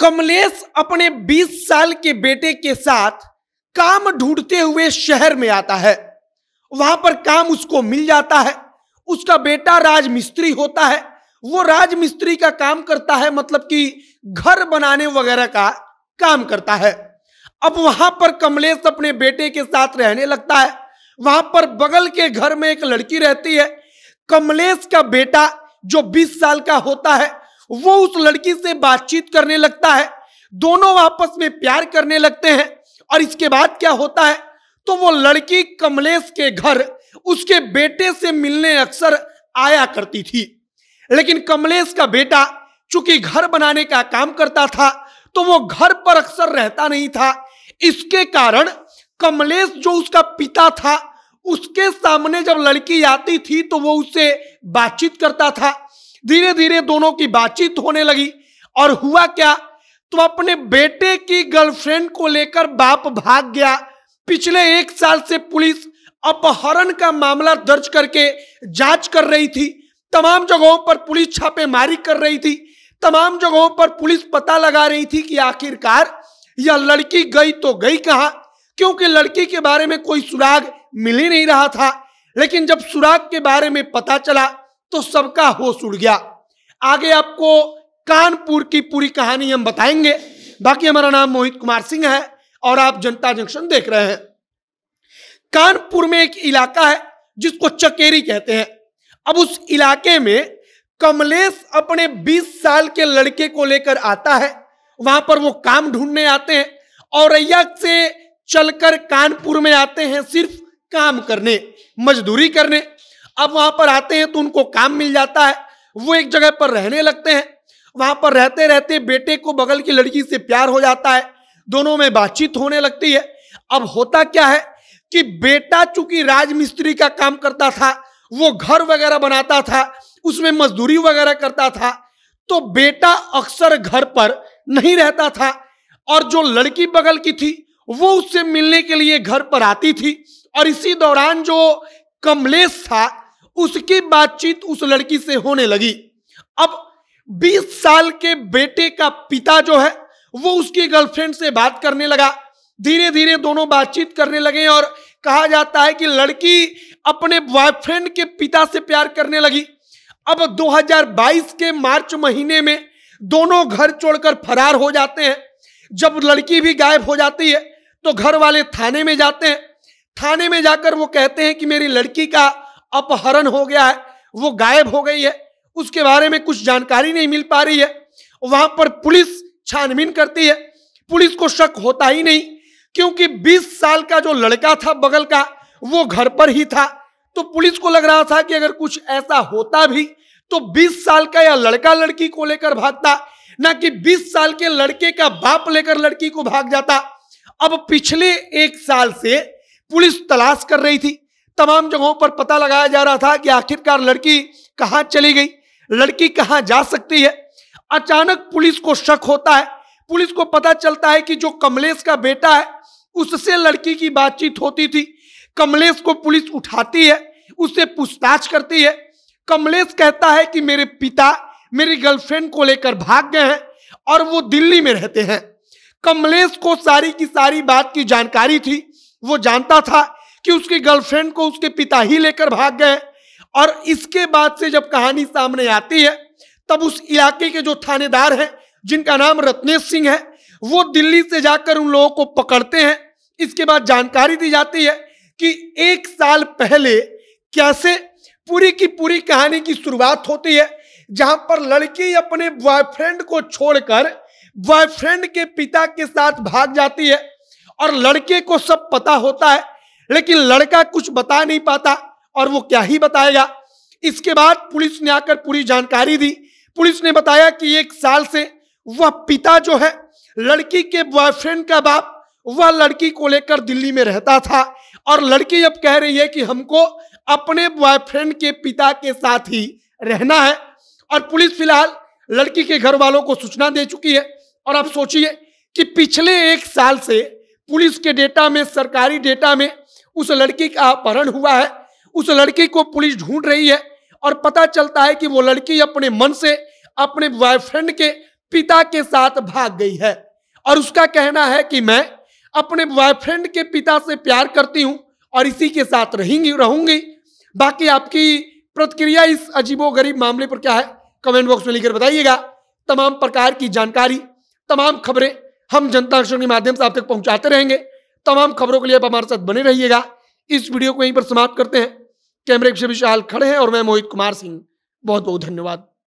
कमलेश अपने 20 साल के बेटे के साथ काम ढूंढते हुए शहर में आता है। वहां पर काम उसको मिल जाता है। उसका बेटा राजमिस्त्री होता है, वो राजमिस्त्री का काम करता है, मतलब कि घर बनाने वगैरह का काम करता है। अब वहां पर कमलेश अपने बेटे के साथ रहने लगता है। वहां पर बगल के घर में एक लड़की रहती है। कमलेश का बेटा जो 20 साल का होता है वो उस लड़की से बातचीत करने लगता है। दोनों आपस में प्यार करने लगते हैं और इसके बाद क्या होता है तो वो लड़की कमलेश के घर उसके बेटे से मिलने अक्सर आया करती थी। लेकिन कमलेश का बेटा चूंकि घर बनाने का काम करता था तो वो घर पर अक्सर रहता नहीं था। इसके कारण कमलेश जो उसका पिता था उसके सामने जब लड़की आती थी तो वो उससे बातचीत करता था। धीरे धीरे दोनों की बातचीत होने लगी और हुआ क्या तो अपने बेटे की गर्लफ्रेंड को लेकर बाप भाग गया। पिछले 1 साल से पुलिस अपहरण का मामला दर्ज करके जांच कर रही थी। तमाम जगहों पर पुलिस छापेमारी कर रही थी। तमाम जगहों पर पुलिस पता लगा रही थी कि आखिरकार यह लड़की गई तो गई कहाँ, क्योंकि लड़की के बारे में कोई सुराग मिल ही नहीं रहा था। लेकिन जब सुराग के बारे में पता चला तो सबका होश उड़ गया। आगे आपको कानपुर की पूरी कहानी हम बताएंगे। बाकी हमारा नाम मोहित कुमार सिंह है और आप जनता जंक्शन देख रहे हैं। कानपुर में एक इलाका है जिसको चकेरी कहते हैं। अब उस इलाके में कमलेश अपने 20 साल के लड़के को लेकर आता है। वहां पर वो काम ढूंढने आते हैं। औरैया से चलकर कानपुर में आते हैं सिर्फ काम करने, मजदूरी करने। अब वहां पर आते हैं तो उनको काम मिल जाता है। वो एक जगह पर रहने लगते हैं। वहां पर रहते रहते बेटे को बगल की लड़की से प्यार हो जाता है। दोनों में बातचीत होने लगती है। अब होता क्या है कि बेटा चूंकि राजमिस्त्री का काम करता था, वो घर वगैरह बनाता था, उसमें मजदूरी वगैरह करता था, तो बेटा अक्सर घर पर नहीं रहता था। और जो लड़की बगल की थी वो उससे मिलने के लिए घर पर आती थी। और इसी दौरान जो कमलेश था उसकी बातचीत उस लड़की से होने लगी। अब 20 साल के बेटे का पिता जो है वो उसकी गर्लफ्रेंड से बात करने लगा। धीरे धीरे दोनों बातचीत करने लगे और कहा जाता है कि लड़की अपने बॉयफ्रेंड के पिता से प्यार करने लगी। अब 2022 के मार्च महीने में दोनों घर छोड़कर फरार हो जाते हैं। जब लड़की भी गायब हो जाती है तो घर वाले थाने में जाते हैं। थाने में जाकर वो कहते हैं कि मेरी लड़की का अपहरण हो गया है, वो गायब हो गई है, उसके बारे में कुछ जानकारी नहीं मिल पा रही है। वहां पर पुलिस छानबीन करती है। पुलिस को शक होता ही नहीं क्योंकि 20 साल का जो लड़का था बगल का वो घर पर ही था। तो पुलिस को लग रहा था कि अगर कुछ ऐसा होता भी तो 20 साल का या लड़का लड़की को लेकर भागता, ना कि 20 साल के लड़के का बाप लेकर लड़की को भाग जाता। अब पिछले 1 साल से पुलिस तलाश कर रही थी। तमाम जगहों पर पता लगाया जा रहा था कि आखिरकार लड़की कहाँ चली गई, लड़की कहाँ जा सकती है। अचानक पुलिस को शक होता है। पुलिस को पता चलता है कि जो कमलेश का बेटा है उससे लड़की की बातचीत होती थी। कमलेश को पुलिस उठाती है, उससे पूछताछ करती है। कमलेश कहता है कि मेरे पिता मेरी गर्लफ्रेंड को लेकर भाग गए हैं और वो दिल्ली में रहते हैं। कमलेश को सारी की सारी बात की जानकारी थी। वो जानता था कि उसकी गर्लफ्रेंड को उसके पिता ही लेकर भाग गए। और इसके बाद से जब कहानी सामने आती है तब उस इलाके के जो थानेदार हैं जिनका नाम रत्नेश सिंह है वो दिल्ली से जाकर उन लोगों को पकड़ते हैं। इसके बाद जानकारी दी जाती है कि 1 साल पहले कैसे पूरी की पूरी कहानी की शुरुआत होती है, जहां पर लड़की अपने बॉयफ्रेंड को छोड़कर बॉयफ्रेंड के पिता के साथ भाग जाती है। और लड़के को सब पता होता है लेकिन लड़का कुछ बता नहीं पाता और वो क्या ही बताएगा। इसके बाद पुलिस ने आकर पूरी जानकारी दी। पुलिस ने बताया कि 1 साल से वह पिता जो है लड़की के बॉयफ्रेंड का बाप, वह लड़की को लेकर दिल्ली में रहता था। और लड़की अब कह रही है कि हमको अपने बॉयफ्रेंड के पिता के साथ ही रहना है। और पुलिस फिलहाल लड़की के घर वालों को सूचना दे चुकी है। और आप सोचिए कि पिछले 1 साल से पुलिस के डेटा में, सरकारी डेटा में उस लड़की का अपहरण हुआ है। उस लड़की को पुलिस ढूंढ रही है और पता चलता है कि वो लड़की अपने मन से अपने बॉयफ्रेंड के पिता के साथ भाग गई है और उसका कहना है कि मैं अपने बॉयफ्रेंड के पिता से प्यार करती हूं और इसी के साथ रहूंगी। बाकी आपकी प्रतिक्रिया इस अजीबोगरीब मामले पर क्या है, कमेंट बॉक्स में लिखकर बताइएगा। तमाम प्रकार की जानकारी, तमाम खबरें हम जनता जंक्शन के माध्यम से आप तक पहुंचाते रहेंगे। तमाम खबरों के लिए आप हमारे साथ बने रहिएगा। इस वीडियो को यहीं पर समाप्त करते हैं। कैमरे के पीछे विशाल खड़े हैं और मैं मोहित कुमार सिंह। बहुत बहुत धन्यवाद।